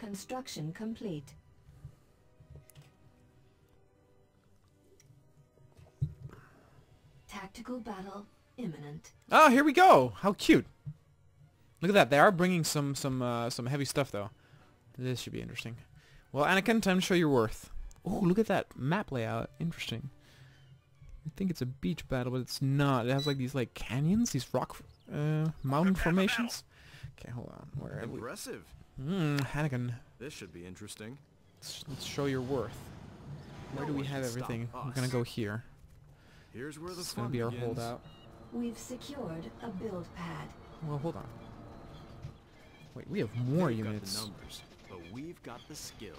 Construction complete. Tactical battle imminent. Oh, here we go. How cute. Look at that. They are bringing some heavy stuff though. This should be interesting. Well, Anakin, time to show your worth. Oh, look at that map layout. Interesting. I think it's a beach battle, but it's not. It has like these like canyons, these rock mountain formations. Okay, hold on. Where are we? Impressive. Anakin. This should be interesting. Let's show your worth. Where do we have everything? We're gonna go here. Here's where the fun begins. It's gonna be our holdout. We've secured a build pad. Well, hold on. Wait, we have more units. Got the numbers, but we've got the skill.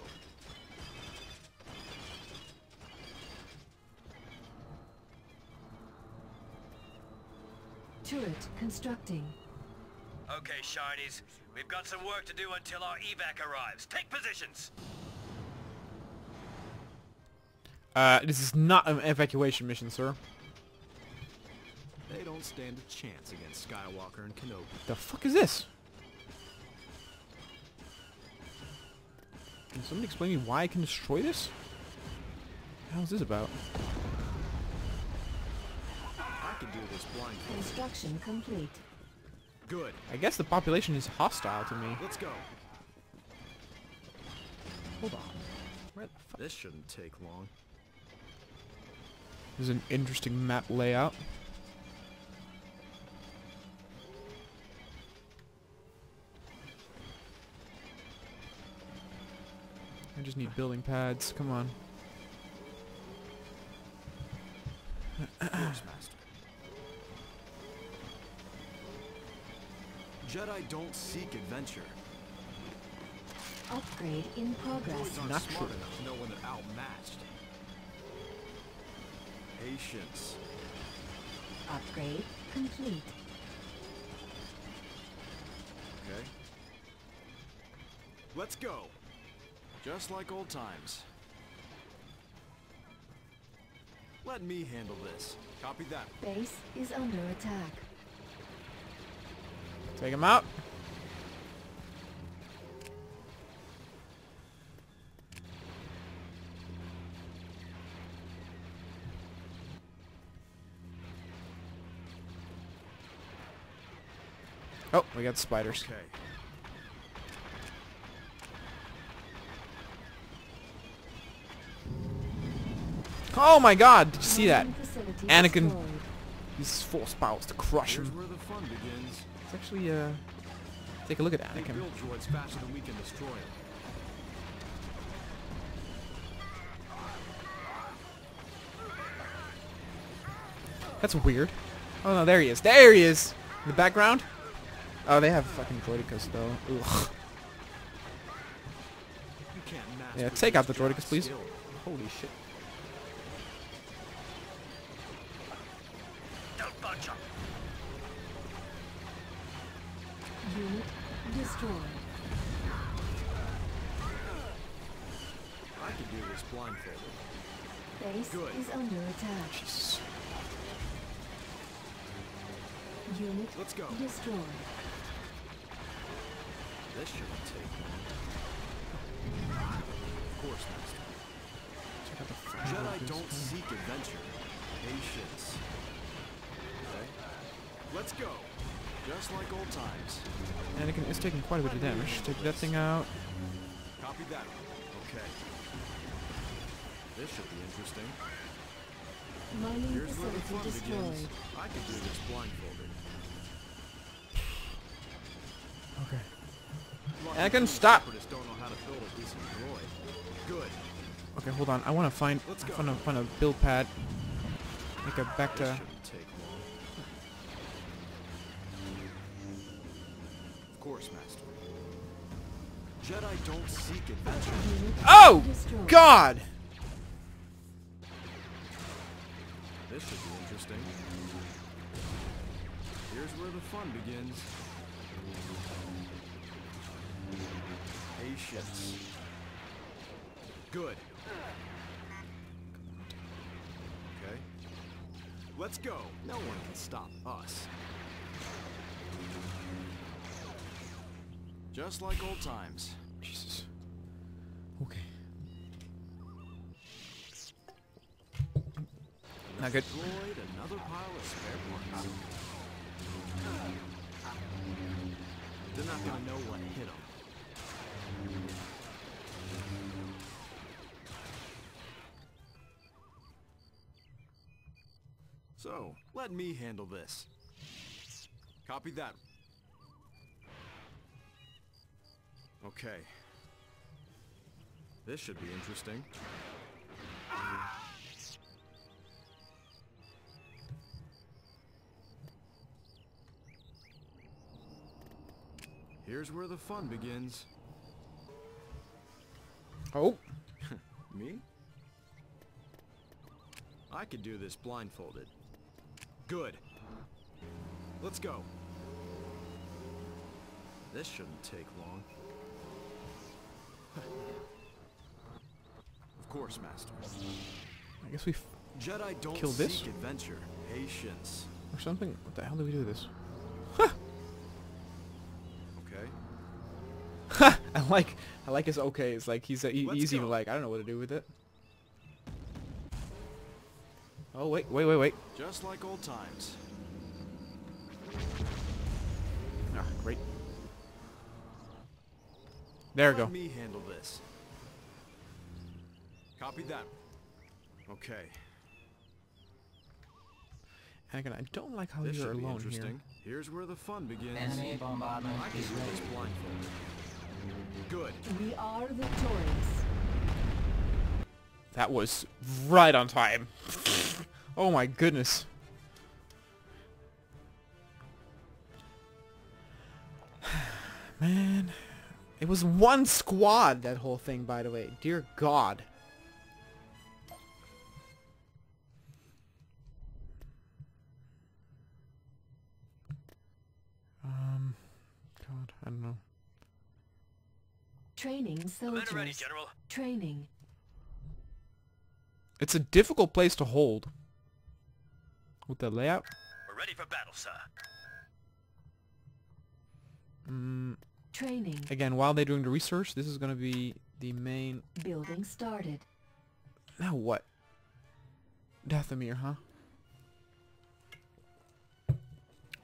Turret constructing. Okay, shinies. We've got some work to do until our evac arrives. Take positions. This is not an evacuation mission, sir. They don't stand a chance against Skywalker and Kenobi. The fuck is this? Can somebody explain to me why I can destroy this? What the hell is this about? I can do this blind. Construction complete. Good. I guess the population is hostile to me. Let's go. Hold on. Where the fuck? This shouldn't take long. This is an interesting map layout. I just need building pads. Come on. Jedi don't seek adventure. Upgrade in progress. Not smart enough to know when they're outmatched. Patience. Upgrade complete. Okay. Let's go. Just like old times. Let me handle this. Copy that. Base is under attack. Take him out. Oh, we got spiders. Okay. Oh my God! Did you see that? Anakin uses force powers to crush him. Let's actually take a look at Anakin. That's weird. Oh no, there he is. There he is! In the background? Oh, they have fucking droidicas though. Ugh. Yeah, take out the droidicas, please. Holy shit. Unit destroyed. I can do this blindfolded. Base is under attack. Jesus. Unit destroyed. This shouldn't take long. Of course, Master. Jedi don't seek adventure. Patience. Okay. Let's go. Just like old times. Anakin is taking quite a bit of damage. Take that thing out. Copy that. Okay. This should be interesting. Here's where the fun begins. I could do this blindfolded. Okay. Anakin, stop! Good. Okay, hold on. I want to find a build pad. Make a Bacta. Course, Master. Jedi don't seek adventure. Oh God! This should be interesting. Here's where the fun begins. Patience. Good. Okay. Let's go. No one can stop us. Just like old times. Jesus. Okay. Not good. Another pile of spare parts. They're not gonna know what hit them. So, let me handle this. Copy that. Okay. This should be interesting. Here's where the fun begins. Oh. Me? I could do this blindfolded. Good. Let's go. This shouldn't take long. Of course, Master. I guess we Jedi don't kill this seek adventure, patience, or something. What the hell do we do with this? Huh. Okay. Ha! I like his okay. It's like he's even like I don't know what to do with it. Oh wait. Just like old times. Ah, great. There we go. Let me handle this. Copy that. Okay. Anakin, I don't like how you're alone here. Here's where the fun begins. Enemy bombardment is ready. Good. We are victorious. That was right on time. Oh my goodness. Man. It was one squad, that whole thing, by the way. Dear God. God, I don't know. Training soldiers. Commander ready, General. Training. It's a difficult place to hold. With the layout. We're ready for battle, sir. Training. Again, while they're doing the research, this is going to be the main... Building started. Now what? Dathomir, huh?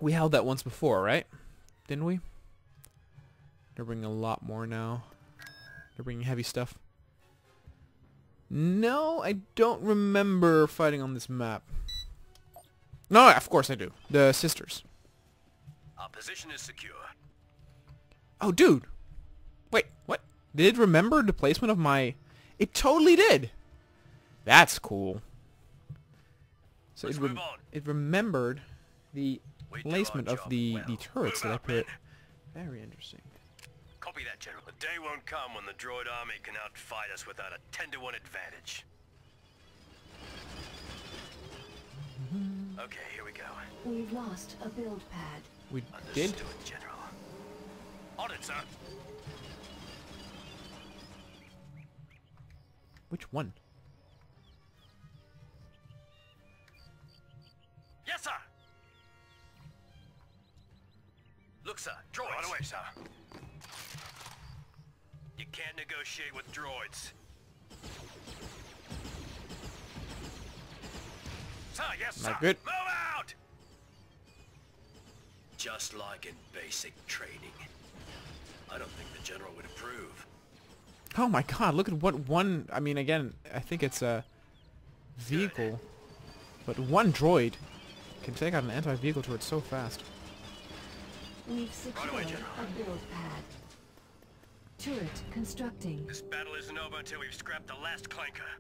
We held that once before, right? Didn't we? They're bringing a lot more now. They're bringing heavy stuff. No, I don't remember fighting on this map. No, of course I do. The sisters. Our position is secure. Oh, dude. Wait, what? Did it remember the placement of my... It totally did. That's cool. So it remembered the placement of the turrets that I put. Very interesting. Copy that, General. The day won't come when the droid army can outfight us without a 10-to-1 advantage. Okay, here we go. We've lost a build pad. We did? Understood, General. On it, sir. Which one? Yes, sir. Look, sir. Droids. Right away, sir. You can't negotiate with droids. Sir, yes, sir. Not good. Move out. Just like in basic training. I don't think the General would approve. Oh my God, look at what one... I mean, again, I think it's a vehicle. But one droid can take out an anti-vehicle turret so fast. We've secured a build pad. Turret constructing. This battle isn't over until we've scrapped the last clanker.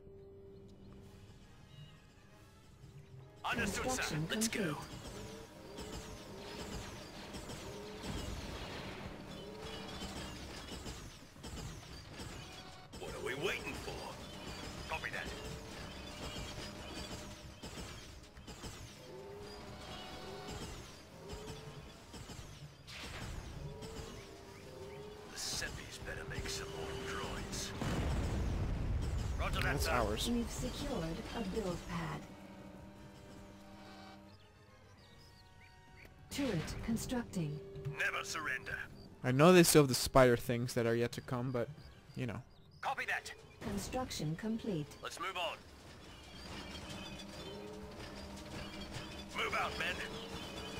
Understood, sir. Let's go. Waiting for. Copy that. The Seppies better make some more droids. Roger that, sir. Ours. We've secured a build pad. Turret constructing. Never surrender. I know they still have the spider things that are yet to come, but you know. Copy that. Construction complete. Let's move on. Move out, men.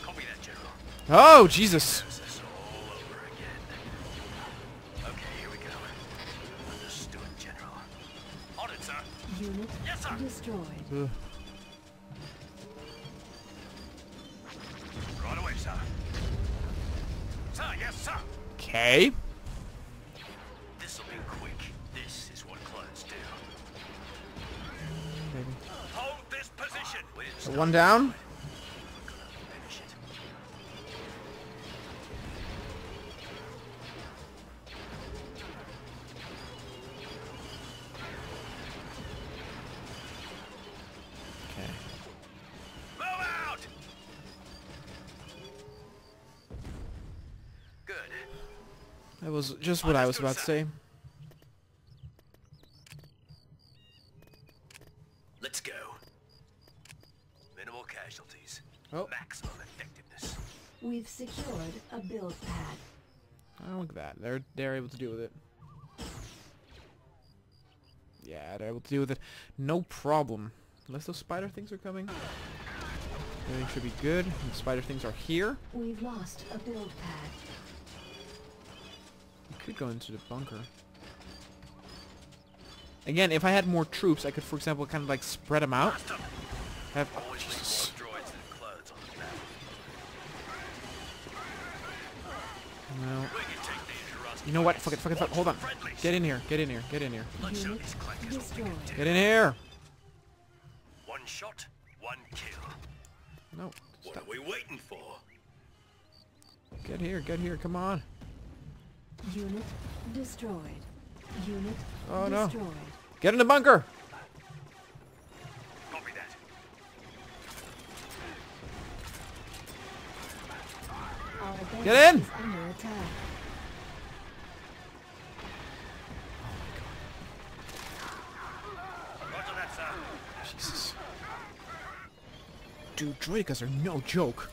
Copy that, General. Oh, Jesus. Unit destroyed. Right away, sir. Sir, yes, sir. Okay. This'll be quick. This is what clones do. Maybe. Hold this position. So one down. That was just what I was about to say. Let's go. Minimal casualties. Oh. Maximum effectiveness. We've secured a build pad. Oh, look at that. They're able to deal with it. Yeah, they're able to deal with it. No problem. Unless those spider things are coming. Everything should be good. The spider things are here. We've lost a build pad. Could go into the bunker. Again, if I had more troops, I could, for example, kind of like spread them out. Have Jesus. No. You know what? Fuck it, fuck it, fuck it. Hold on. Get in here. Get in here. Get in here. Get in here. One shot, one kill. No. What are we waiting for? Get here. Get here. Come on. Unit destroyed. Unit oh, no. Destroyed. Get in the bunker. Copy that. Our get in. Oh my God. Roger that, sir. Jesus. Dude, droids are no joke.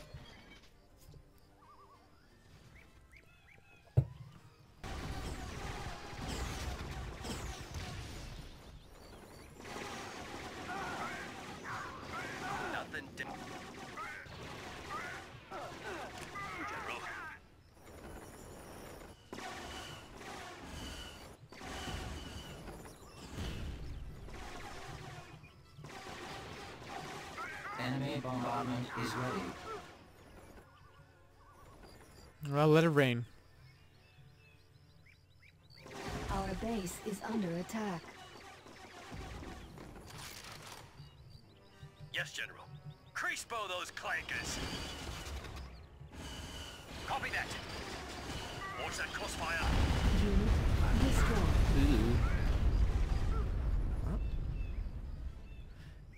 Bombardment is ready. Well, let it rain. Our base is under attack. Yes, General. Crispo those clankers. Copy that. Watch that crossfire. Unit destroyed.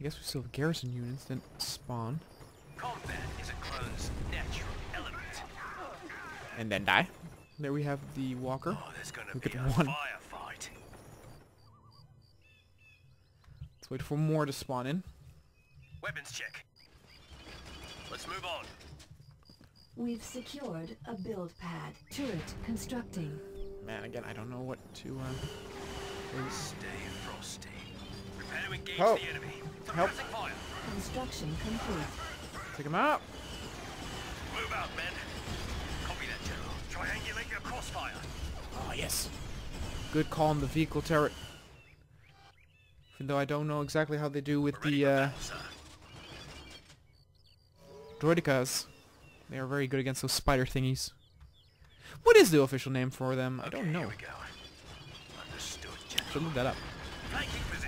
I guess we still have garrison units that spawn. Combat is a clone's natural element. And then die. There we have the walker. Oh, there's gonna be a firefight. Let's wait for more to spawn in. Weapons check. Let's move on. We've secured a build pad. Turret constructing. Man, again, I don't know what to. Stay frosty. Prepare to engage the enemy. Help. Construction complete. Take him out. Move out, men. Copy that, General. Triangulate your crossfire. Oh, yes. Good call on the vehicle turret. Even though I don't know exactly how they do with the droidicas. They are very good against those spider thingies. What is the official name for them? Okay, I don't know. Here we go. Understood, General. Should look that up. Flanking position.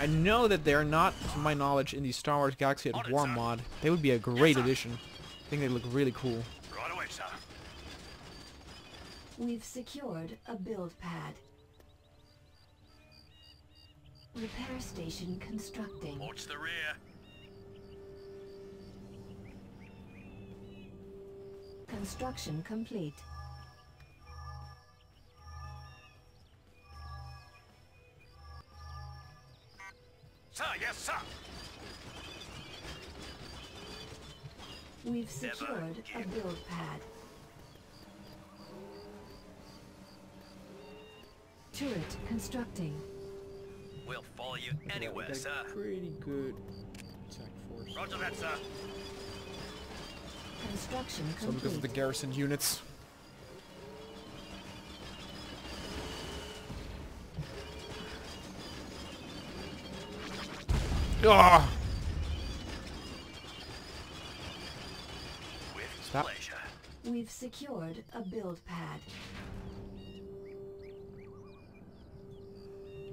I know that they're not, to my knowledge, in the Star Wars Galaxy at War mod. They would be a great addition. I think they look really cool. Right away, sir. We've secured a build pad. Repair station constructing. Watch the rear. Construction complete. Sir, yes, sir. We've secured a build pad. Turret constructing. We'll follow you anywhere, sir. Pretty good attack force. Roger that, sir. Construction complete. So because of the garrison units. Ah! With stop. Pleasure. We've secured a build pad.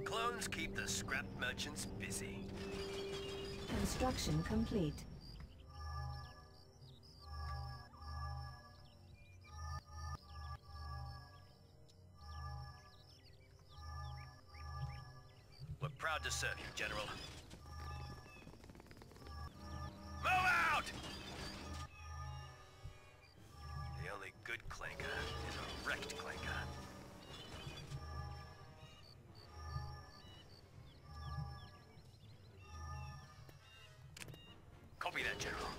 Clones keep the scrap merchants busy. Construction complete. We're proud to serve you, General. Move out! The only good clanker is a wrecked clanker. Copy that, General.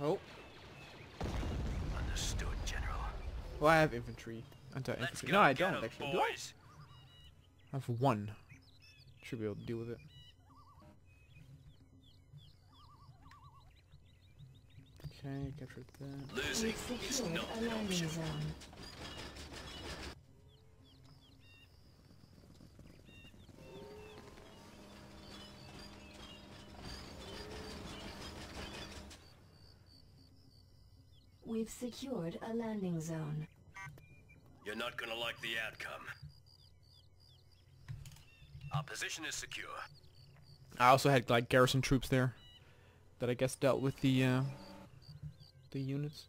Oh. Understood, General. Well, I have infantry. Anti-infantry. No, I don't actually. Do I? I have one. Should be able to deal with it. Okay, capture that. Losing is not an option. We've secured a landing zone. You're not gonna like the outcome. Our position is secure. I also had like garrison troops there that I guess dealt with the units.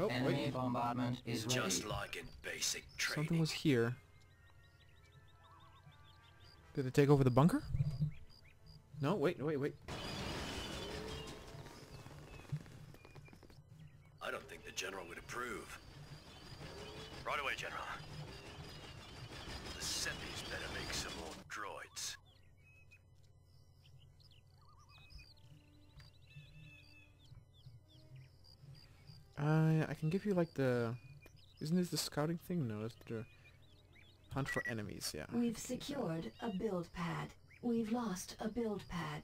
Oh, enemy wait. Bombardment is just ready. Like in basic training. Something was here. Did it take over the bunker? No, wait. I don't think the General would approve. Right away, General. The Seppies better make some more droids. I can give you like the... Isn't this the scouting thing? No, that's the... Hunt for enemies, yeah. We've secured a build pad. We've lost a build pad.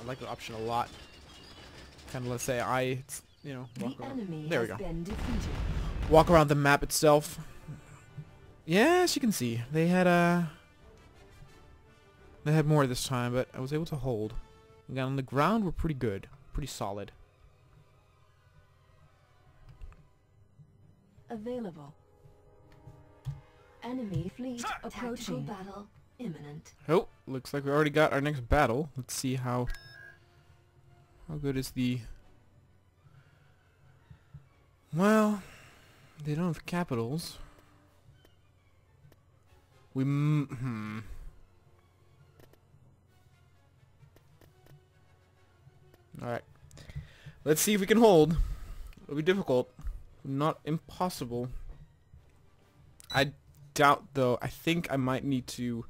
I like the option a lot. Kind of let's say you know, walk around. There we go. Walk around the map itself. Yeah, as you can see, they had more this time, but I was able to hold. Again, on the ground, we're pretty good. Pretty solid. Available. Enemy fleet approaching. Battle imminent. Oh, looks like we already got our next battle. Let's see how good is the. Well, they don't have capitals. We. Alright. Let's see if we can hold. It'll be difficult. Not impossible. I doubt, though. I think I might need to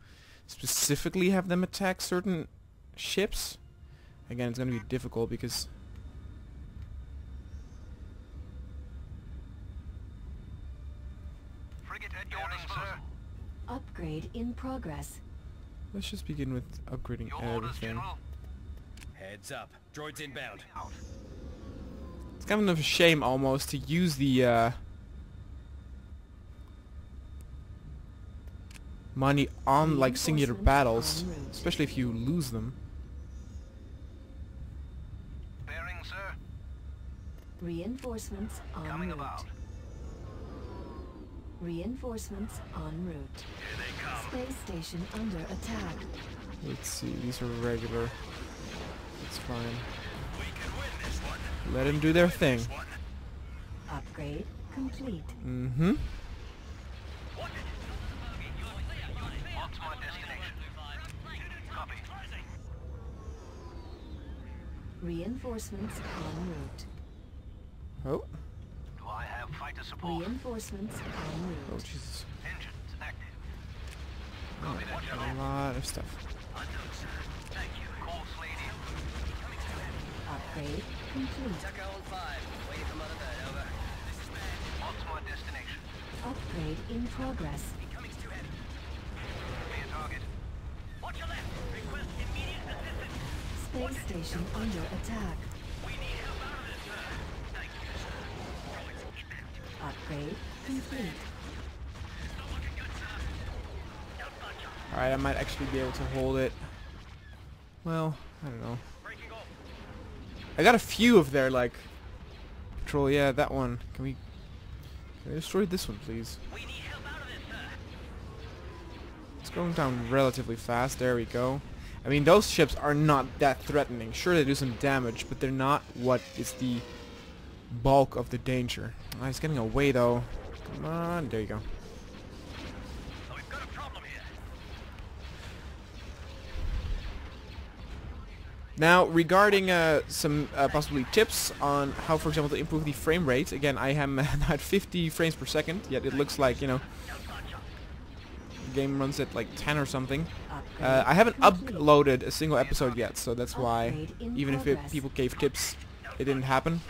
specifically have them attack certain ships. Again, it's going to be difficult because... Frigate at your disposal. Upgrade in progress. Let's just begin with upgrading everything. Your orders, General. Heads up. Droids inbound. It's kind of a shame almost to use the money on like singular battles, especially if you lose them. Bearing, sir. Reinforcements on coming route. About. Reinforcements en route. Here they come. Space station under attack. Let's see, these are regular. It's fine. We can win this one. Let them do their thing. Upgrade complete. Mm-hmm. What's my destination? Copy. Reinforcements en route. Oh. Do I have fighter support? Reinforcements. Oh Jesus. Engines active. Copy that, General. A lot of stuff. Thank you. Course leading. Coming to it. Upgrade complete. Tucker on 5. Waiting for mother bird. Over. This is bad. What's my destination? Upgrade in progress. Incoming's too heavy. Be a target. Watch your left. Request immediate assistance. Space station under attack. Upgrade complete. Alright, I might actually be able to hold it. Well, I don't know. I got a few of their, like, patrol. Yeah, that one. Can we destroy this one, please? It's going down relatively fast. There we go. I mean, those ships are not that threatening. Sure, they do some damage, but they're not what is the bulk of the danger. Oh, he's getting away though. Come on, there you go. Oh, we've got a problem here. Now, regarding some possibly tips on how, for example, to improve the frame rate. Again, I am at 50 frames per second, yet it looks like, you know, the game runs at like 10 or something. I haven't uploaded a single episode yet, so that's why, even if people gave tips, it didn't happen.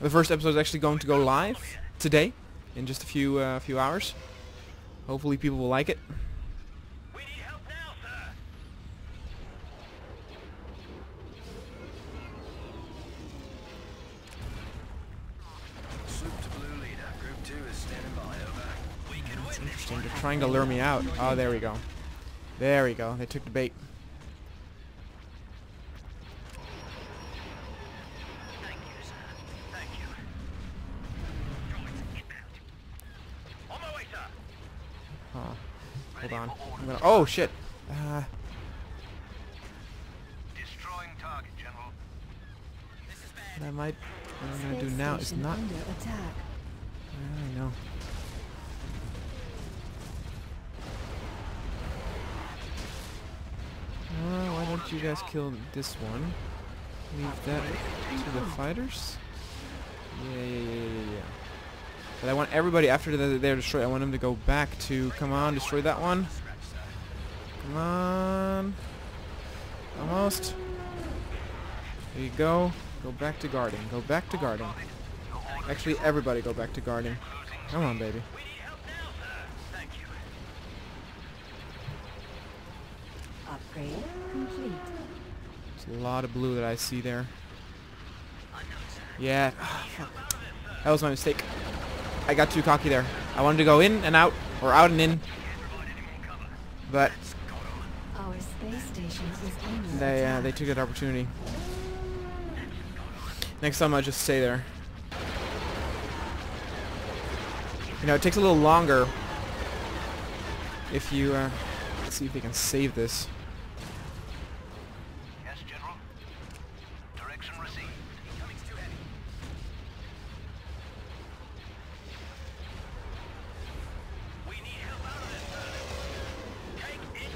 The first episode is actually going to go live today, in just a few hours. Hopefully, people will like it. We need help now, sir. Swoop to blue leader. Group 2 is standing by. Over. We can win. Interesting. They're trying to lure me out. Oh, there we go. There we go. They took the bait. Hold on. Oh shit! Destroying target, General. This is bad. What I'm gonna do now is not. I know. Why don't you guys kill this one? Leave that to the fighters. Yeah. But I want everybody after they're destroyed, I want them to go back to, come on, destroy that one. Come on. Almost. There you go. Go back to guarding. Go back to guarding. Actually, everybody go back to guarding. Come on, baby. Upgrade complete. There's a lot of blue that I see there. Yeah. That was my mistake. I got too cocky there. I wanted to go in and out, or out and in, but they took that opportunity. Next time I'll just stay there. You know, it takes a little longer if you, let's see if we can save this.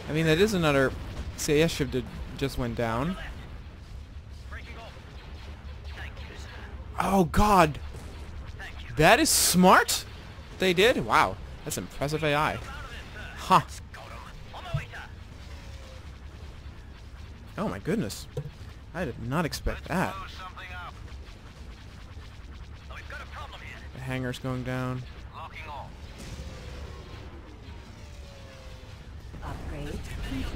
I mean, that is another CIS ship that just went down. Oh god! That is smart! They did? Wow. That's impressive AI. Huh. Oh my goodness. I did not expect that. The hangar's going down. Upgrade complete.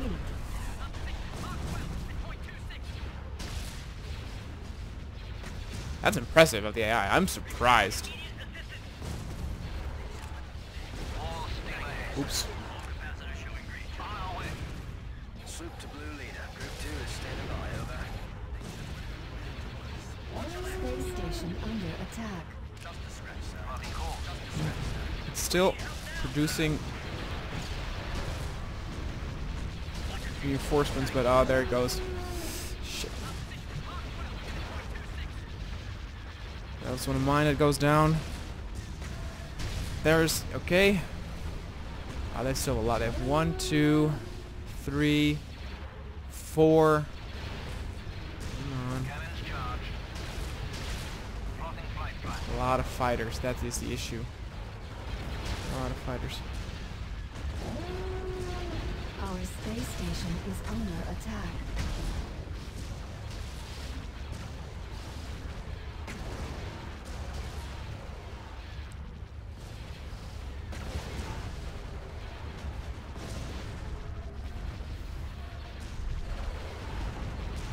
That's impressive of the AI. I'm surprised. Oops. Swoop to blue leader. Group 2 is standing by. Over. Space station under attack. It's still producing reinforcements, but oh, there it goes. Shit. That was one of mine that goes down. There's okay. Oh, there's still a lot. I have 1, 2, 3, 4. A lot of fighters, that is the issue. A lot of fighters. Our space station is under attack.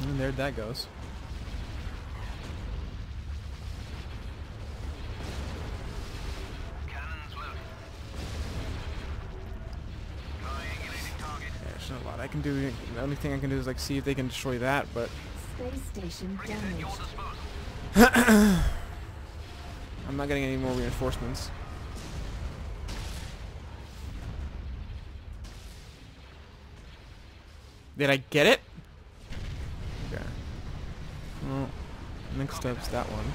And there that goes. I can do, the only thing I can do is like see if they can destroy that, but space station I'm not getting any more reinforcements. Did I get it? Okay. Well, next up's that one.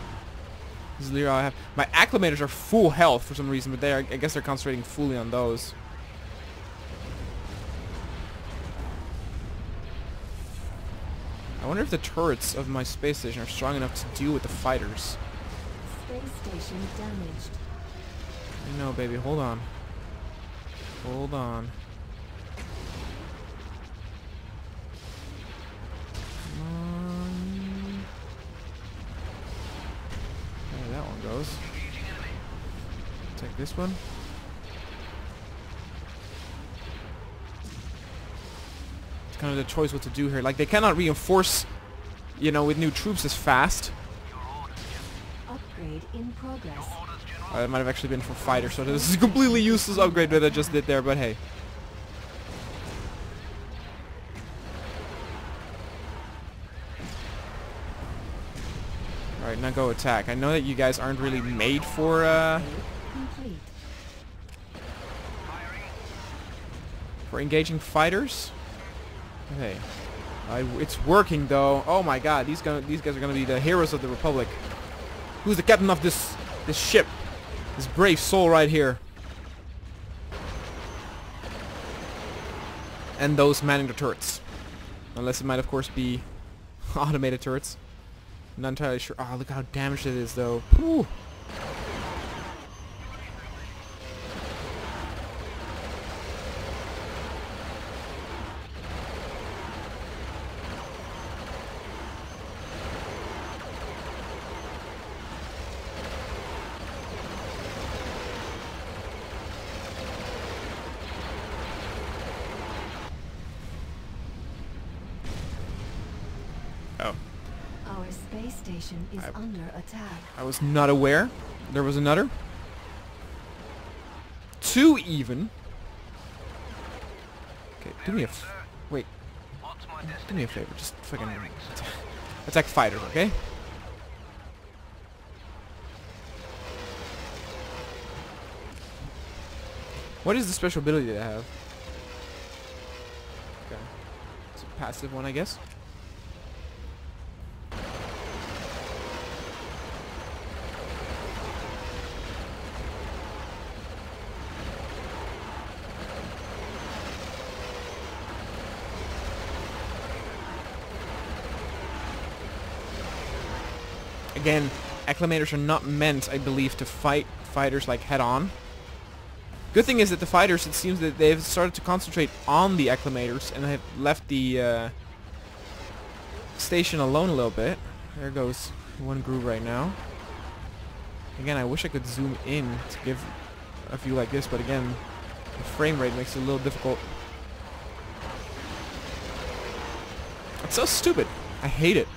This is the I have. My acclimators are full health for some reason, but they are, I guess they're concentrating fully on those. I wonder if the turrets of my space station are strong enough to deal with the fighters. Space station damaged. No, baby, hold on. Hold on. Come on. There that one goes. Take this one. Kind of the choice what to do here. Like they cannot reinforce, you know, with new troops as fast. Upgrade in progress. It might have actually been for fighters, so this is a completely useless upgrade that I just did there, but hey. Alright, now go attack. I know that you guys aren't really made for engaging fighters. Okay, it's working though. Oh my God, these guys are gonna be the heroes of the Republic. Who's the captain of this ship? This brave soul right here. And those manning the turrets, unless it might of course be automated turrets. I'm not entirely sure. Oh, look how damaged it is though. Whew. Is under attack. I was not aware there was another. Two even. Okay, do me a wait. Do me a favor, just fucking attack fighters, okay? What is the special ability that I have? Okay, it's a passive one, I guess. Again, acclimators are not meant, I believe, to fight fighters like head-on. Good thing is that the fighters, it seems that they've started to concentrate on the acclimators and have left the station alone a little bit. There goes one group right now. Again, I wish I could zoom in to give a view like this, but again, the frame rate makes it a little difficult. It's so stupid. I hate it.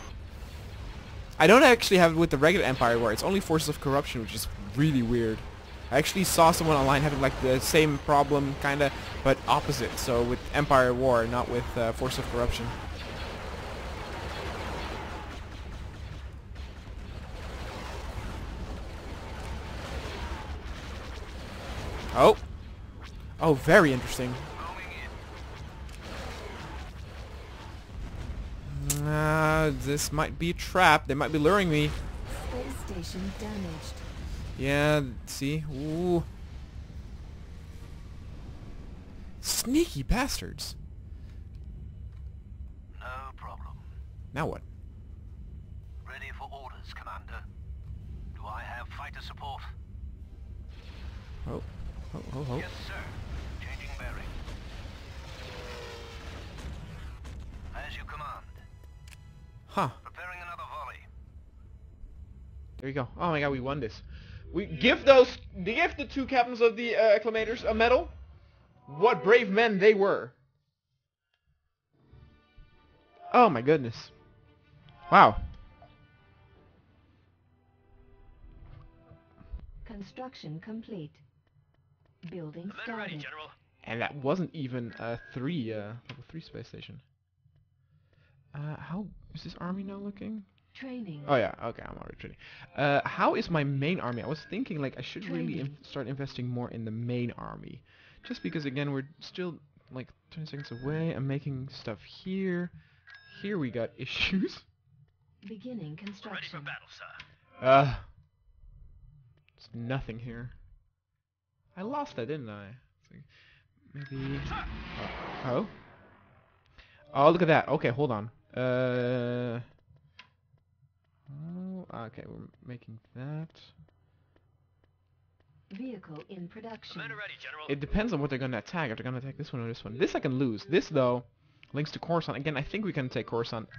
I don't actually have it with the regular Empire War. It's only Forces of Corruption, which is really weird. I actually saw someone online having like the same problem, kinda, but opposite. So with Empire War, not with Forces of Corruption. Oh. Oh, very interesting. This might be a trap. They might be luring me. Space station damaged. Yeah, see? Ooh. Sneaky bastards. No problem. Now what? Ready for orders, Commander. Do I have fighter support. Oh, oh, oh, oh. Yes, sir. Changing bearing. As you command. Huh. Preparing another volley. There you go. Oh my god, we won this. We give the two captains of the acclimators a medal. What brave men they were. Oh my goodness. Wow. Construction complete. Building ready, General. And that wasn't even a level 3 space station. How is this army now looking? Training. Oh yeah, okay, I'm already training. How is my main army? I was thinking like I should really start investing more in the main army, just because again we're still like 20 seconds away. I'm making stuff here. Here we got issues. Beginning construction. Ready for battle, sir. It's nothing here. I lost that, didn't I? Maybe. Oh. Oh, look at that. Okay, hold on. Oh, okay, we're making that. Vehicle in production. It depends on what they're gonna attack. If they're gonna attack this one or this one. This I can lose. This though, links to Coruscant. Again, I think we can take Coruscant.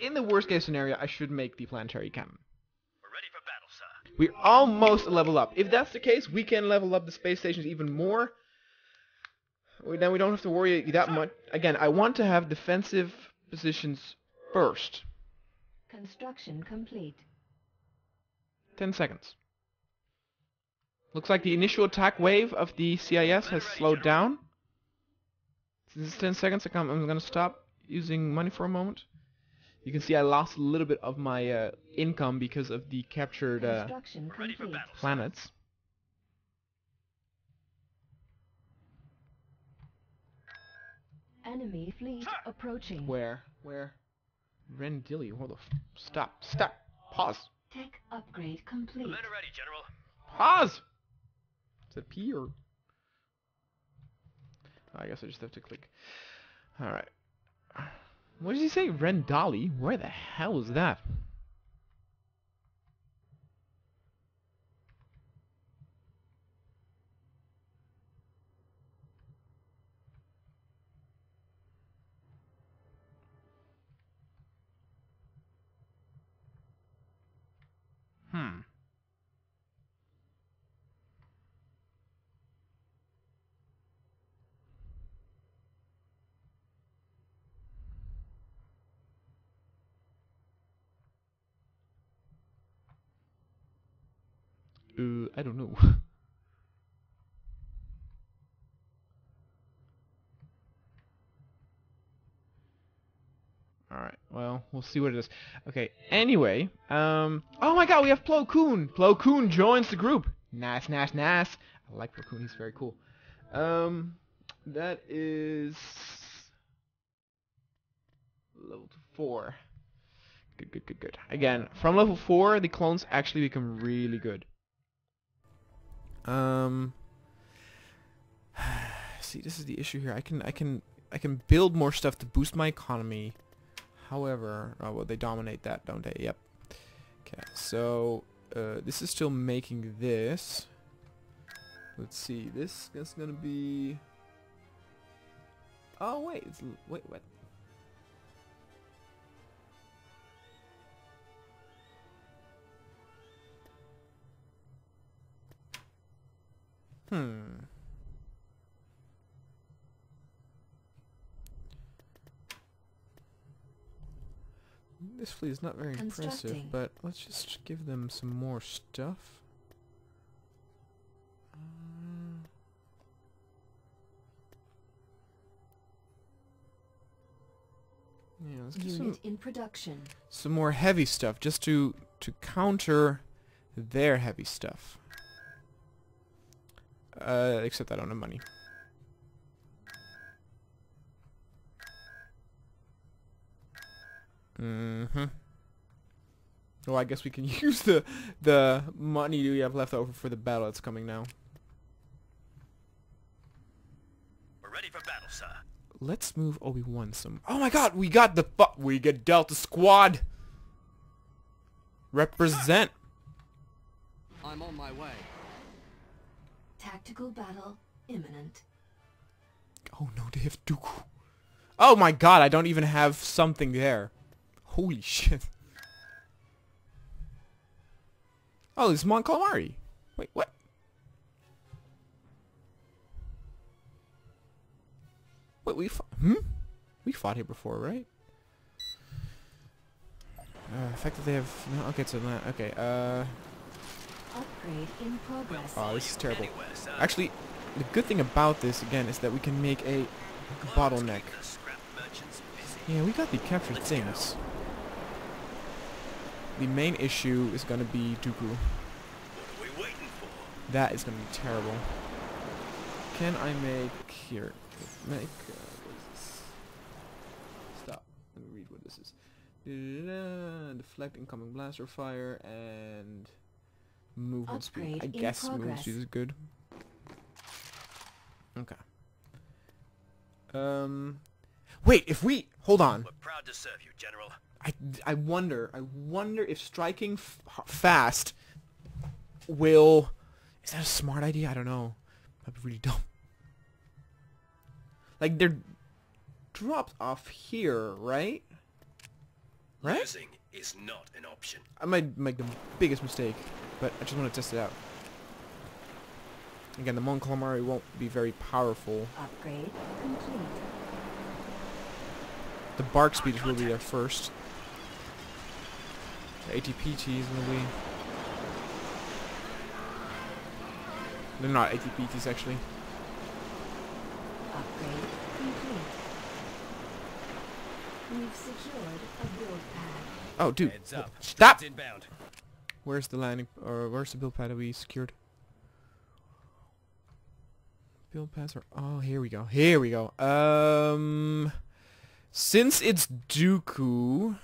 In the worst case scenario, I should make the planetary cannon. We're ready for battle, sir. We're almost a level up. If that's the case, we can level up the space stations even more. Then we don't have to worry that much. Again, I want to have defensive positions first. Construction complete. 10 seconds. Looks like the initial attack wave of the CIS has slowed down. This is 10 seconds. I'm going to stop using money for a moment. You can see I lost a little bit of my income because of the captured planets. Enemy fleet approaching. Where? Where? Rendili. Hold off. Stop. Stop. Pause. Tech upgrade complete. Letter ready, General. Pause. Is that P or? I guess I just have to click. All right. What did he say? Rendili? Where the hell is that? I don't know. Alright, well, we'll see what it is. Okay, anyway, oh my god, we have Plo Koon! Plo Koon joins the group! Nice, nice, nice! I like Plo Koon, he's very cool. That is... level 4. Good, good, good, good. Again, from level 4, the clones actually become really good. See, this is the issue here. I can build more stuff to boost my economy. However, oh well, they dominate that, don't they? Yep. Okay, so this is still making this. Let's see. This is gonna be. Oh wait, it's, wait, what? This fleet is not very impressive, but let's just give them some more stuff. Yeah, let's give some, more heavy stuff, just to counter their heavy stuff. Except I don't have money. Well, I guess we can use the money we have left over for the battle that's coming now. We're ready for battle, sir. Let's move Obi-Wan some. Oh my god, we got the we got Delta Squad. Represent. I'm on my way. Tactical battle imminent. Oh no, they have Dooku. Oh my god, I don't even have something there. Holy shit. Oh, this is Mon Calamari. Wait, what? Wait, we fought... Hmm? We fought here before, right? The fact that they have... No, okay, so... Okay, Upgrade in progress. Oh, this is terrible. Actually, the good thing about this, again, is that we can make a bottleneck. Yeah, we got the captured things. The main issue is gonna be Dooku. That is gonna be terrible. Can I make... Here. Make... what is this? Stop. Let me read what this is. Deflect incoming blaster fire and... Movement speed. I guess movement speed is good. Okay. Wait, if we... Hold on. We're proud to serve you, General. I wonder if striking fast will... Is that a smart idea? I don't know. That'd be really dumb. Like, they're dropped off here, right? Right? Losing is not an option. I might make the biggest mistake, but I just want to test it out. Again, the Mon Calamari won't be very powerful. Upgrade complete. The bark speed will be there first. The ATPTs will be... They're not ATPTs, actually. Upgrade complete. We've secured a build pad. Oh, dude. Stop! Where's the landing... Or where's the build pad that we secured? Build pads are... Oh, here we go. Here we go. Since it's Dooku...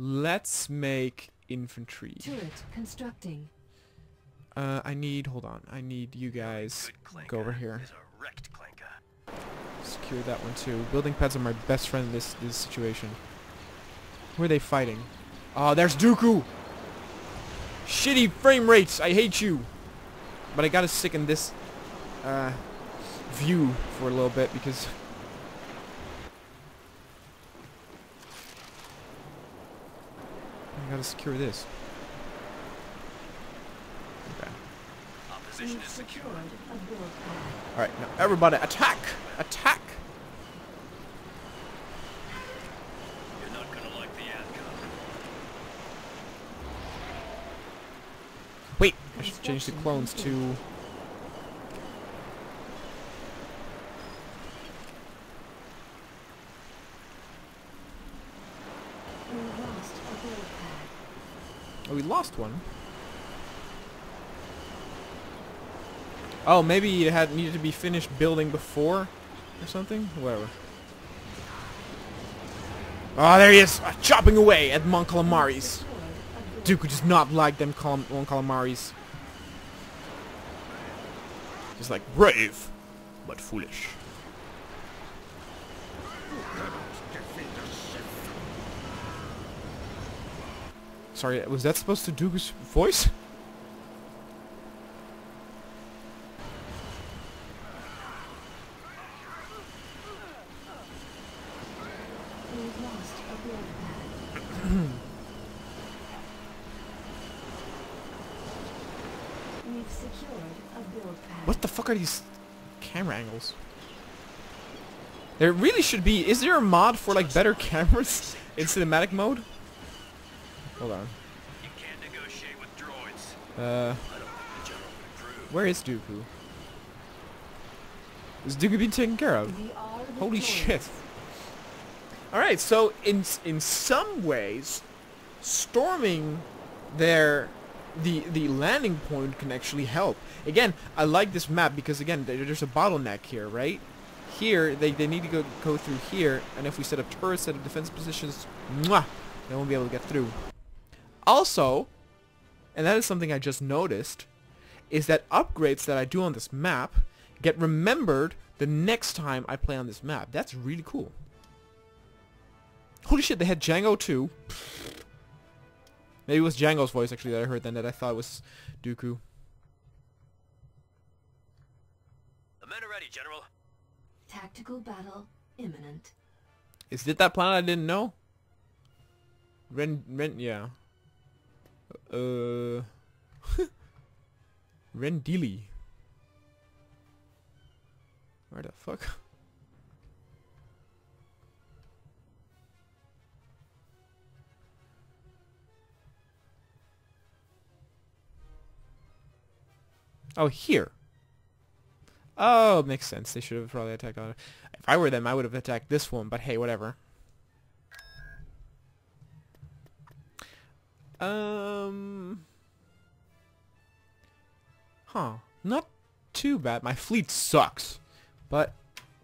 Let's make infantry. Turret constructing. I need... Hold on. I need you guys... Go over here. Secure that one too. Building pads are my best friend in this situation. Who are they fighting? Oh, there's Dooku! Shitty frame rates! I hate you! But I gotta sicken this view for a little bit because... I gotta secure this. Okay. Opposition is secured. Alright, now everybody attack! Attack! You're not gonna like the outcome. Wait! I should change the clones to... Oh, we lost one. Oh, maybe it had needed to be finished building before or something? Whatever. Oh, there he is! Chopping away at Mon Calamari's. Dooku does not like them Mon Calamari's. Just like, brave, but foolish. Sorry, was that supposed to Dooku's voice? What the fuck are these camera angles? There really should be... Is there a mod for like better cameras in cinematic mode? Hold on. You can't negotiate with droids. I don't think the general would approve. Where is Dooku? Is Dooku being taken care of? Holy shit. Alright, so in some ways, storming the landing point can actually help. Again, I like this map because again, there's a bottleneck here, right? Here, they need to go through here, and if we set up turrets, set up defense positions, mwah, they won't be able to get through. Also, and that is something I just noticed, is that upgrades that I do on this map get remembered the next time I play on this map. That's really cool. Holy shit, they had Jango too. Maybe it was Jango's voice actually that I heard then that I thought was Dooku. The men are ready, General. Tactical battle imminent. Is it that planet I didn't know? Yeah. Rendili. Where the fuck? Oh, here. Oh, makes sense. They should have probably attacked on it. If I were them, I would have attacked this one, but hey, whatever. Huh. Not too bad. My fleet sucks. But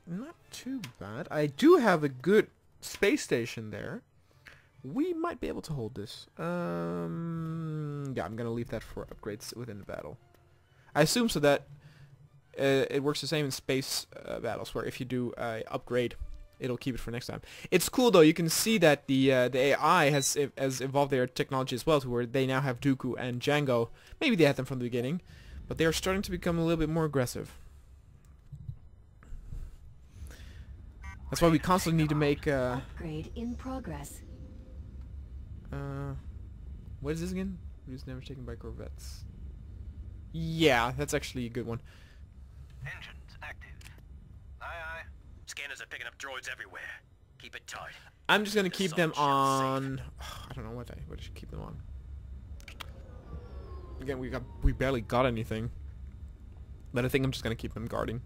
not too bad. I do have a good space station there. We might be able to hold this. Yeah, I'm gonna leave that for upgrades within the battle. I assume so that it works the same in space battles, where if you do upgrade, it'll keep it for next time. It's cool though. You can see that the AI has evolved their technology as well, to where they now have Dooku and Jango. Maybe they had them from the beginning, but they are starting to become a little bit more aggressive. That's why we constantly need to make. Upgrade in progress. What is this again? Reduce damage taken by corvettes. Yeah, that's actually a good one. Engines active. Aye. Scanners are picking up droids everywhere. Keep it tight. I'm just gonna keep them on. Oh, I don't know what I should keep them on. Again, we barely got anything, but I think I'm just gonna keep them guarding.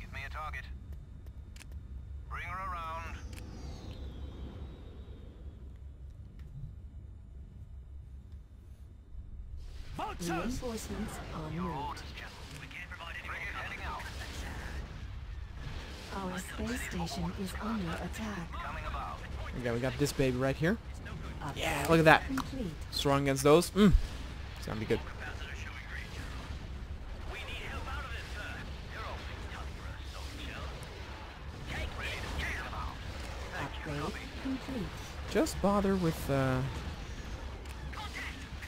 Give me a target. Bring her around. Reinforcements on route. Our space station is under attack. Okay, we got this baby right here. Yeah, look at that. Strong against those. It's gonna be good. Just bother with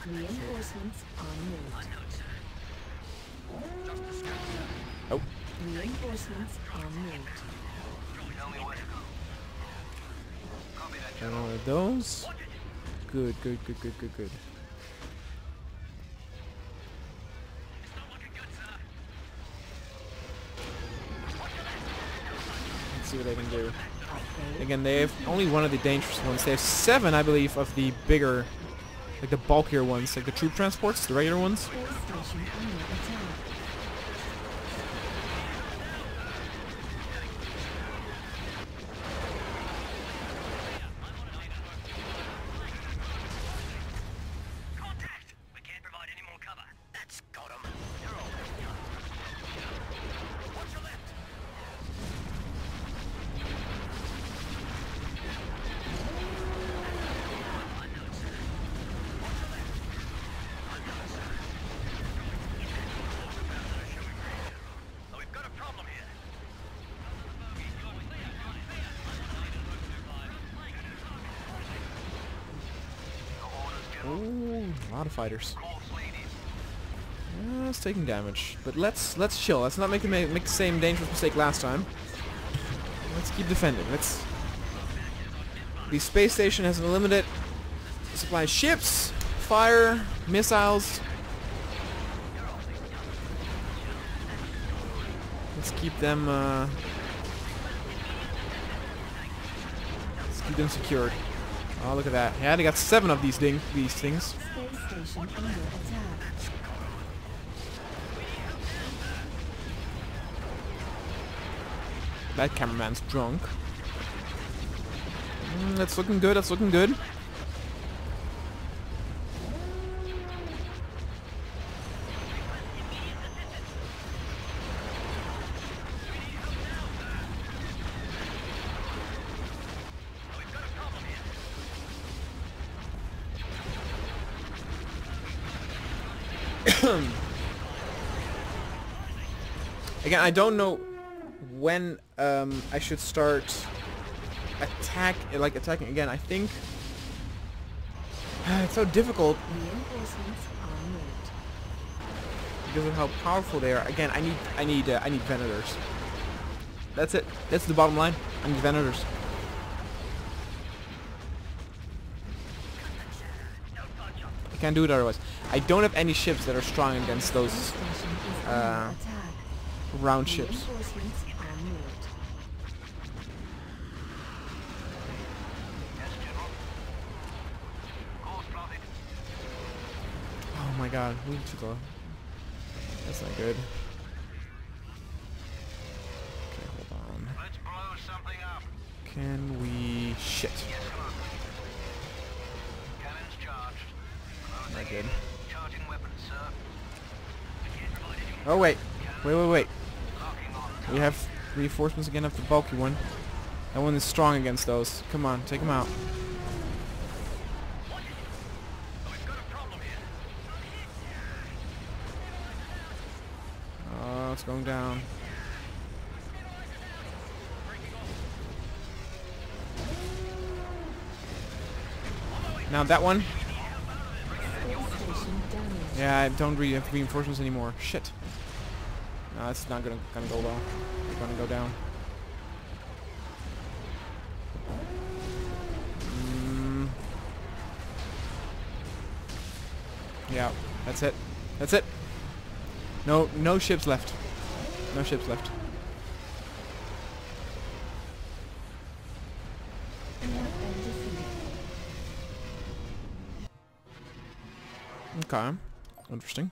reinforcements on route. Oh. Reinforcements are moved. And all of those. Good. Let's see what they can do. Again, they have only one of the dangerous ones. They have 7, I believe, of the bigger, like the bulkier ones, like the troop transports, the regular ones. A lot of fighters. It's taking damage, but let's chill. Let's not make the same dangerous mistake last time. Let's keep defending. Let's. The space station has an unlimited supply of ships, fire, missiles. Let's keep them. Let's keep them secured. Oh, look at that. Yeah, they got 7 of these things. Space station under attack. That cameraman's drunk. That's looking good, that's looking good. Again, I don't know when I should start attacking again. I think It's so difficult because of how powerful they are. Again, I need Venators. That's it. That's the bottom line. I need Venators. I can't do it otherwise. I don't have any ships that are strong against those round ships. Oh my god, we need to go. That's not good. Okay, hold on. Let's blow something up. Can we... Shit. Yes, cannons charged. Not good. Charging weapons, sir. Oh wait. Wait. We have reinforcements again after the bulky one. That one is strong against those. Come on, take them out. It's going down. Now that one. Yeah, I don't really have reinforcements anymore. Shit. No, that's not gonna go well. It's gonna go down. Yeah, that's it. That's it. No ships left. No ships left. Okay. Interesting.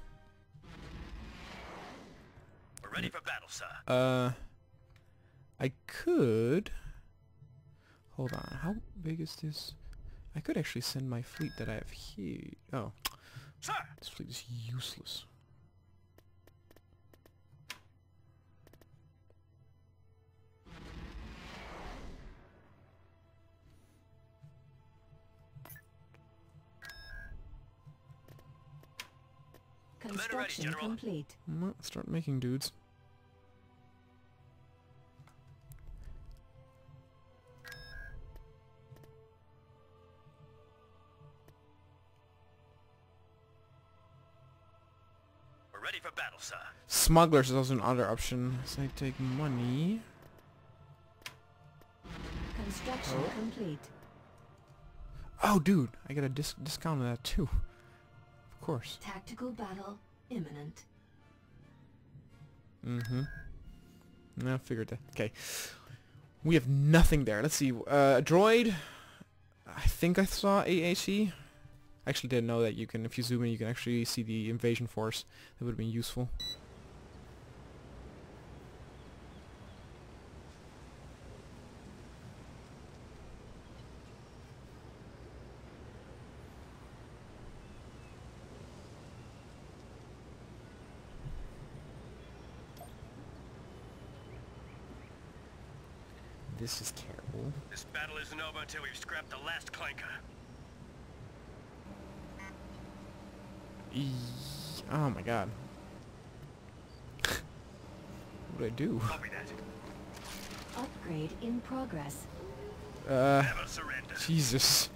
We're ready for battle, sir. I could... Hold on. How big is this? I could actually send my fleet that I have here. Oh. Sir! This fleet is useless. Construction complete. Let's start making dudes. We're ready for battle, sir. Smugglers is also another option. So I take money. Construction complete. Oh, dude, I got a discount on that too. Of course. Tactical battle imminent. I figured that. Okay. We have nothing there. Let's see. A droid. I think I saw AAC. I actually didn't know that you can, if you zoom in, you can actually see the invasion force. That would have been useful. This is terrible. This battle isn't over until we've scrapped the last clanker. Oh my god. What do I do? Copy that. Upgrade in progress. Never surrender. Jesus.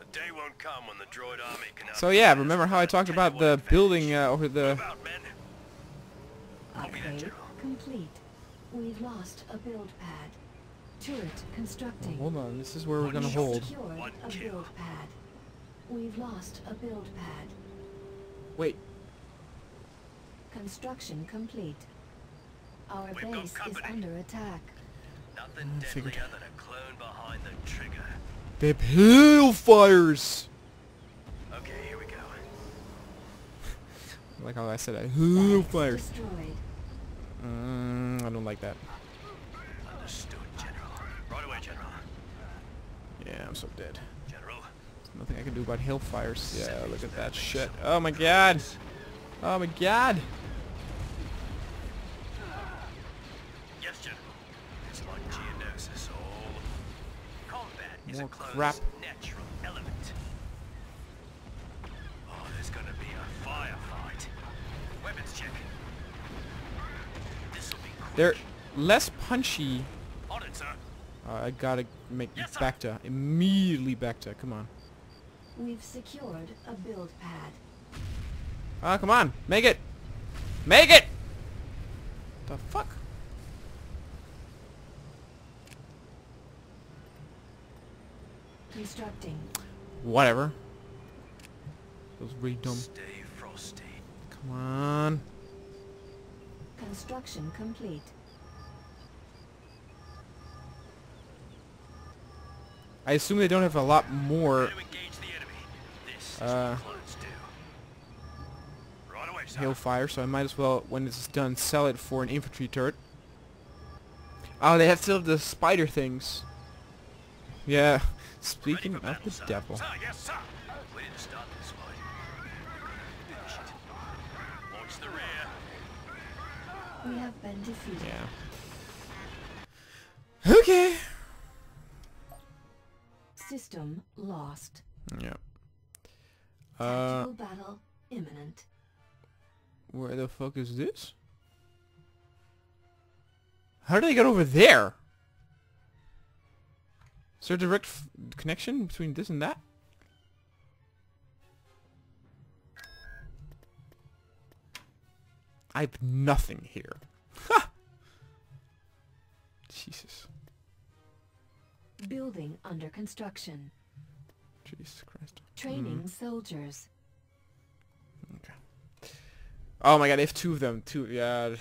The day won't come when the droid army can. So yeah, remember how I talked about the building over the. Upgrade complete. We've lost a build pad. Turret constructing. Well, hold on, this is where we're gonna hold. A build pad. We've lost a build pad. Wait. Construction complete. Our base is under attack. Nothing deadlier than a clone behind the trigger. They have hellfires. Okay, here we go. Like how I said, hellfires. I don't like that. Understood, General. Right away, General. Yeah, I'm so dead. General. There's nothing I can do about hellfires. Yeah, look at that shit. Oh my god! Oh my god! Yes, General. It's like geonosis all. Combat is a close natural element. Oh, there's gonna be a firefight. Weapons check. They're less punchy I gotta make Bacta. Immediately Bacta. Come on. We've secured a build pad. Ah, come on. Make it. Make it! The fuck? Constructing. Whatever. That was really dumb. Stay frosty. Come on. Construction complete. I assume they don't have a lot more hail fire, so I might as well, when this is done, sell it for an infantry turret. Oh, they have still the spider things. Yeah. Speaking of the devil. We have been defeated. Yeah. Okay. System lost. Yeah. Tactical battle imminent. Where the fuck is this? How did I get over there? Is there a direct connection between this and that? I have nothing here. Ha! Jesus. Building under construction. Jesus Christ. Training soldiers. Okay. Oh my god, they have two of them. Two, yeah.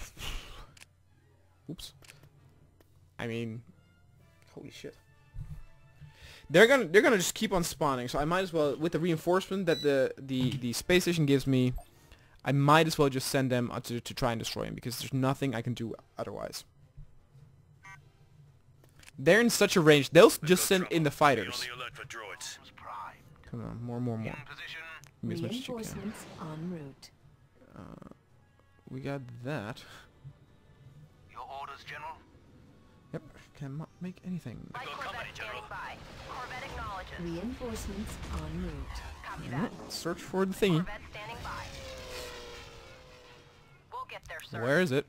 Oops. I mean, holy shit. They're gonna just keep on spawning. So I might as well, with the reinforcement that the space station gives me, I might as well just send them out to try and destroy him, because there's nothing I can do otherwise. They're in such a range, they'll just send in the fighters. Come on, more. Give me as much as you can. We got that. Your orders, General? Yep, cannot make anything. Reinforcements en route. Copy that. Search for the thingy. Where is it?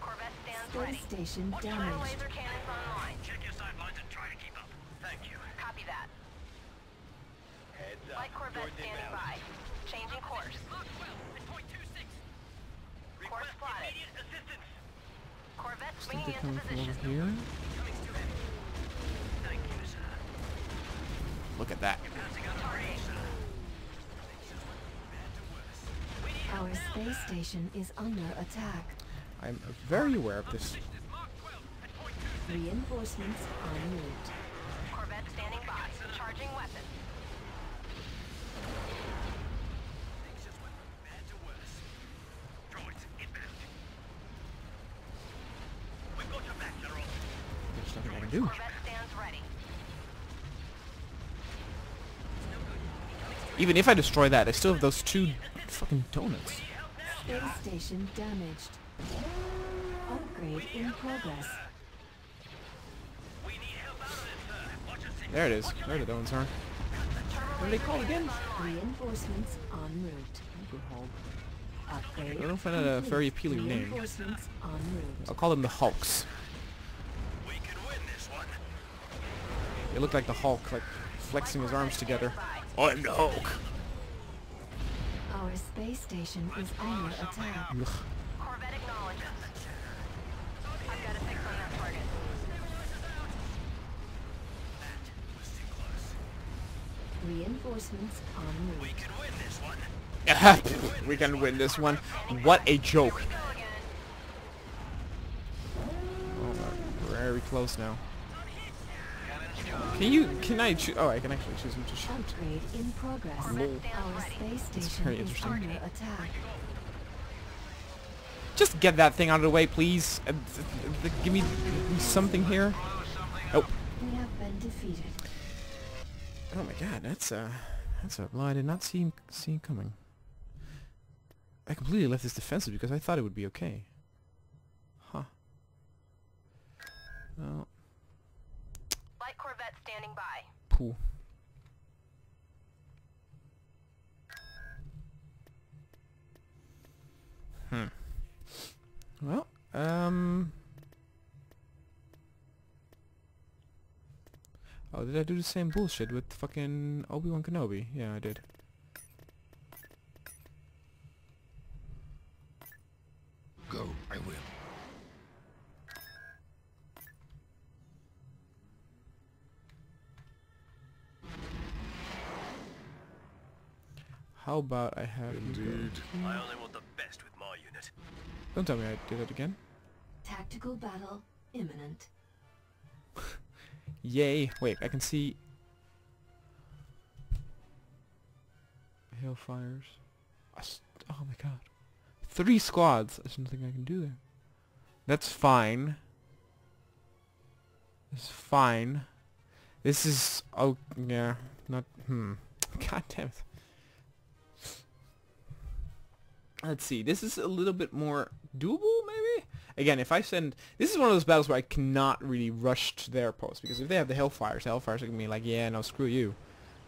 Corvette stands ready. Station damaged. Laser cannons online. Check your sidelines and try to keep up. Thank you. Copy that. Heads up. Light Corvette standing by. Changing course. Lock 12 at .26. Course plotted. Immediate assistance. Corvette swinging into position. Here. Thank you, sir. Look at that. Our space station is under attack. I'm very aware of this. Reinforcements en route. Corvette standing by. Charging weapon. There's nothing I can do. Corvette stands ready. Even if I destroy that, I still have those two fucking donuts. Space station damaged. Upgrade in progress. There it is. There the donuts are. What are they called again? Reinforcements en route. Upgrade. I don't know if I had a very appealing name. I'll call them the Hulks. They look like the Hulk, like flexing his arms together. I'm the Hulk. Our space station is under attack. Ugh. Corvette acknowledges. I've got a fix on that target. Reinforcements en route. We can win this one. We can win this one. What a joke. Oh, we're very close now. Can I I can actually choose him to shoot. Upgrade in progress. Our space station is very interesting. Under attack. Just get that thing out of the way, please. Give me something here. Oh. We have been defeated. Oh my god, that's a lie I did not see coming. I completely left this defensive because I thought it would be okay. Huh. Well. Corvette standing by. Cool. Hmm. Well, Oh, did I do the same bullshit with fucking Obi-Wan Kenobi? Yeah, I did. Go, I will. How about I have... Indeed. I only want the best with my unit. Don't tell me I did it again. Tactical battle imminent. Yay! Wait, I can see... Hailfires. Oh my god. 3 squads! There's nothing I can do there. That's fine. It's fine. This is... Oh, yeah. Not... God damn it. Let's see. This is a little bit more doable, maybe? Again, if I send... This is one of those battles where I cannot really rush to their post, because if they have the Hellfires, are going to be like, yeah, no, screw you.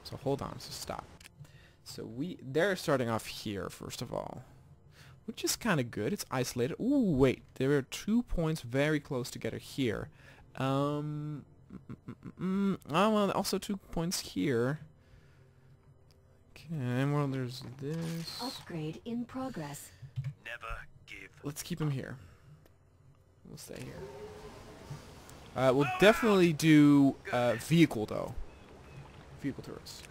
So hold on, so stop. So they're starting off here, first of all. Which is kind of good. It's isolated. Ooh, wait. There are 2 points very close together here. I want also 2 points here. Okay, well, there's this. Upgrade in progress. Never give. Let's keep him here. We'll stay here. We'll definitely do vehicle though. Vehicle turrets.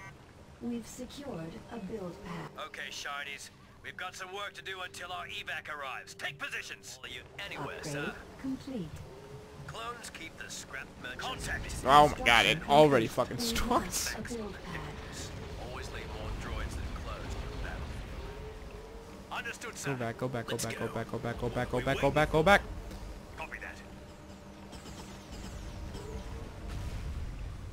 We've secured a build path. Okay, shinies. We've got some work to do until our evac arrives. Take positions. Are you anywhere, upgrade sir? Complete. Clones keep the scrap merchant. Contact. Oh my god! It already fucking starts. Go back, go back, go back, go back, go back, go back, go back, go back, go back. Copy that.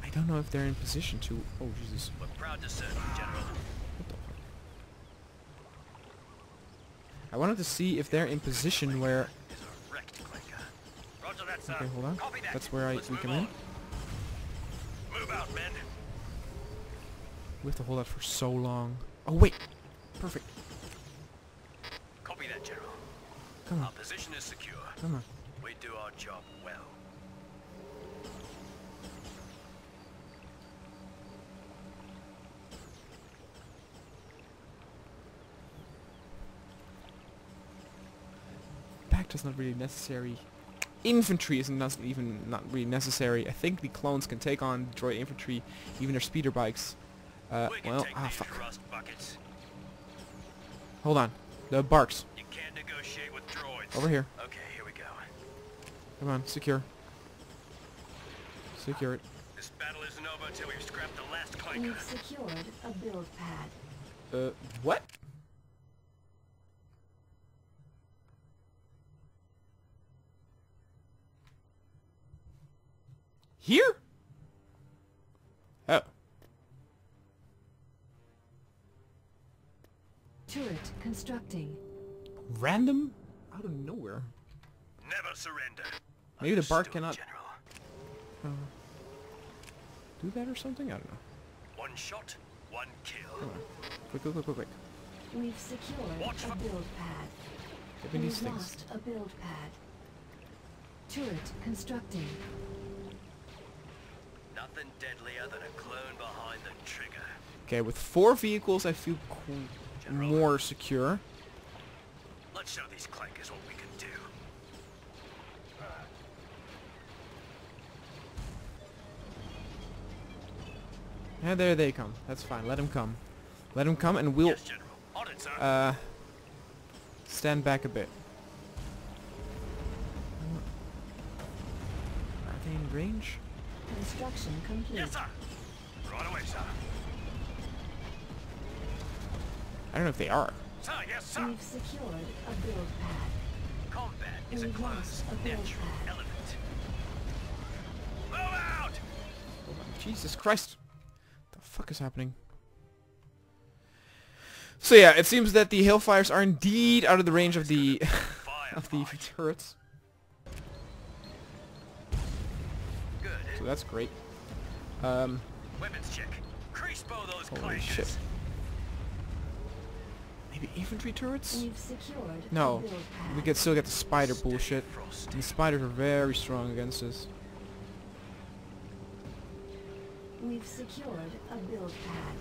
I don't know if they're in position to... Oh, Jesus. We're proud to serve you, General. What the fuck? I wanted to see if they're in position where... Okay, hold on. That's where we come in. Move out, men. We have to hold out for so long. Oh, wait. Perfect. Come on. Our position is secure. Come on. We do our job well. Bacta's not really necessary. Infantry is not really necessary. I think the clones can take on droid infantry, even their speeder bikes. Well, fuck. Hold on. The barks. You can't negotiate with droids. Over here. Okay, here we go. Come on, secure. Secure it. This battle isn't over until we've scrapped the last clanker. We've secured a build pad. What? Here? Oh. Turret constructing. Random? Out of nowhere. Never surrender. Maybe the bark cannot do that or something? I don't know. One shot, one kill. Come on. Quick, quick, quick, quick, quick. We've secured a build pad. We've lost a build pad. Turret constructing. Nothing deadlier than a clone behind the trigger. Okay, with 4 vehicles I feel cool. More secure. Let's show these clankers what we can do. And there they come. That's fine. Let them come. Let them come, and we'll stand back a bit. Are they in range? Construction complete. Yes, sir. Right away, sir. I don't know if they are. Sir, yes, sir. We've secured a build pad. Combat is a close, natural element. Move out! Oh my Jesus Christ! What the fuck is happening? So yeah, it seems that the Hailfires are indeed out of the range of the turrets. Good. So that's great. Weapons check. Crispo those clankers. Maybe infantry turrets? No, we could still get the spider bullshit. And the spiders are very strong against us. We've secured a build pad.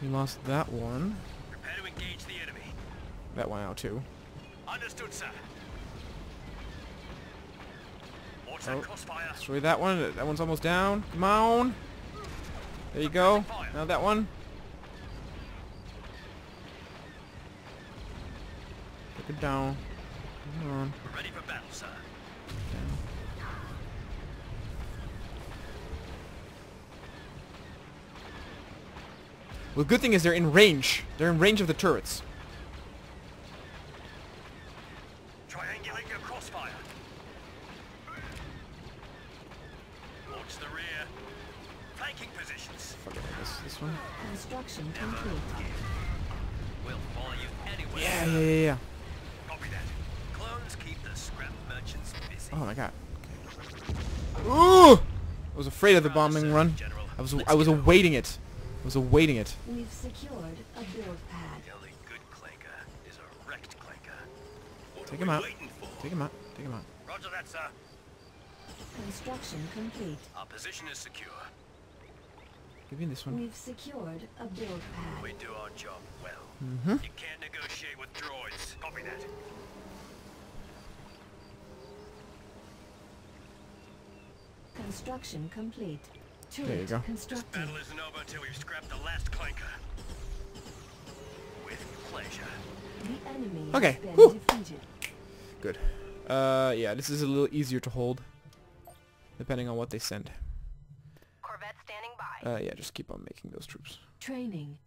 We lost that one. Prepare to engage the enemy. That went out too. Understood, sir. Oh, destroy that one. That one's almost down. Come on. There you go. Now that one. Take it down. Come on. We're ready for battle, sir. Down. Well, the good thing is they're in range. They're in range of the turrets. Yeah. Copy that. Clones keep the scrap merchants busy. Oh my god. Ooh! I was afraid of the bombing run. I was awaiting it. I was awaiting it. We've secured a build pad. The only good clanker is a wrecked clanker. Take him out. Take him out. Take him out. Roger that, sir. Construction complete. Our position is secure. Give me this one. We've secured a build pad. We do our job well. Mm-hmm. You can't negotiate with droids. Copy that. Construction complete. Turret there you go. Constructed. This battle isn't over until we've scrapped the last clanker. With pleasure. The enemy has been defeated. Good. Yeah, this is a little easier to hold, depending on what they send. Corvette standing by. Yeah, just keep on making those troops. Training.